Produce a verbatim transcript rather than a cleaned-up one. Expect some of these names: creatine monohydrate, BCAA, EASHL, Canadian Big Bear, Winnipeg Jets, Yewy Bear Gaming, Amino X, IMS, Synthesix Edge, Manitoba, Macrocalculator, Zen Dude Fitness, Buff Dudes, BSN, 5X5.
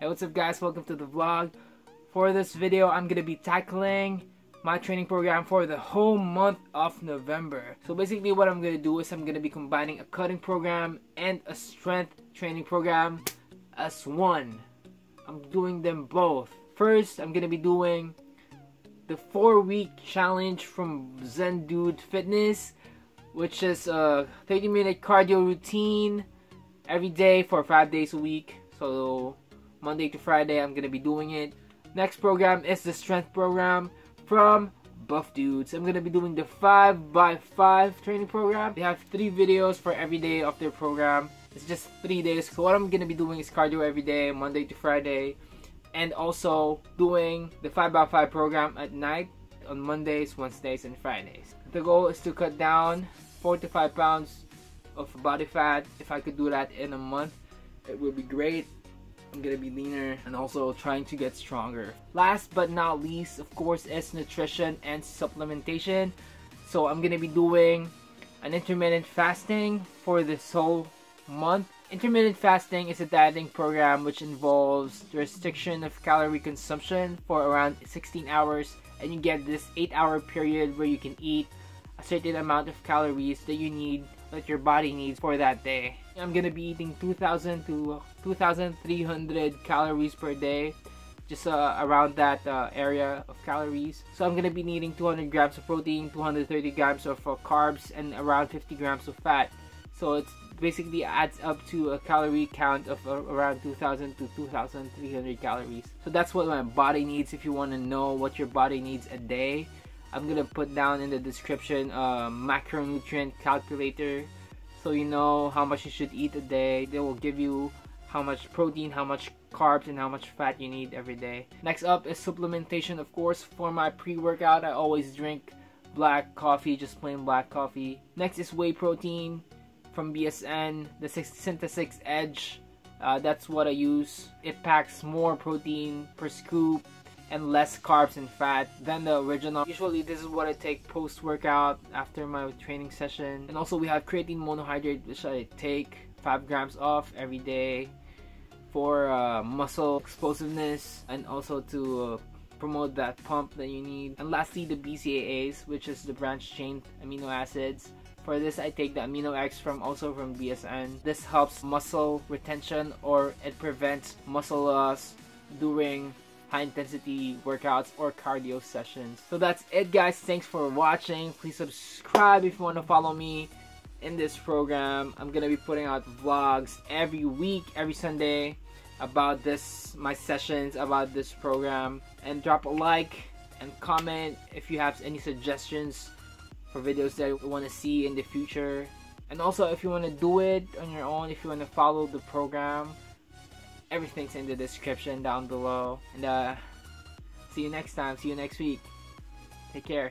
Hey, what's up guys, welcome to the vlog. For this video I'm gonna be tackling my training program for the whole month of November. So basically what I'm gonna do is I'm gonna be combining a cutting program and a strength training program as one. I'm doing them both. First, I'm gonna be doing the four week challenge from Zen Dude Fitness, which is a thirty minute cardio routine every day for five days a week. So Monday to Friday, I'm gonna be doing it. Next program is the strength program from Buff Dudes. I'm gonna be doing the five by five training program. They have three videos for every day of their program. It's just three days. So what I'm gonna be doing is cardio every day, Monday to Friday, and also doing the five by five program at night on Mondays, Wednesdays, and Fridays. The goal is to cut down four to five pounds of body fat. If I could do that in a month, it would be great. I'm gonna be leaner and also trying to get stronger. Last but not least, of course, is nutrition and supplementation. So I'm gonna be doing an intermittent fasting for this whole month. Intermittent fasting is a dieting program which involves restriction of calorie consumption for around sixteen hours, and you get this eight hour period where you can eat a certain amount of calories that you need, that your body needs for that day. I'm gonna be eating two thousand to two thousand three hundred calories per day, just uh, around that uh, area of calories. So I'm gonna be needing two hundred grams of protein, two hundred thirty grams of uh, carbs, and around fifty grams of fat. So it basically adds up to a calorie count of uh, around two thousand to two thousand three hundred calories. So that's what my body needs. If you want to know what your body needs a day, I'm gonna put down in the description a macronutrient calculator, so you know how much you should eat a day. They will give you how much protein, how much carbs, and how much fat you need every day. Next up is supplementation, of course. For my pre-workout, I always drink black coffee, just plain black coffee. Next is whey protein from B S N, the Synthesix Edge. Uh, that's what I use. It packs more protein per scoop and less carbs and fat than the original. Usually this is what I take post-workout after my training session. And also we have creatine monohydrate, which I take five grams of every day for uh, muscle explosiveness and also to uh, promote that pump that you need. And lastly, the B C A As, which is the branched chain amino acids. For this, I take the Amino X from also from B S N. This helps muscle retention, or it prevents muscle loss during high intensity workouts or cardio sessions. So that's it guys, thanks for watching. Please subscribe if you want to follow me in this program. I'm gonna be putting out vlogs every week, every Sunday, about this, my sessions, about this program. And drop a like and comment if you have any suggestions for videos that you want to see in the future. And also if you want to do it on your own, if you want to follow the program, everything's in the description down below. And uh, see you next time. See you next week. Take care.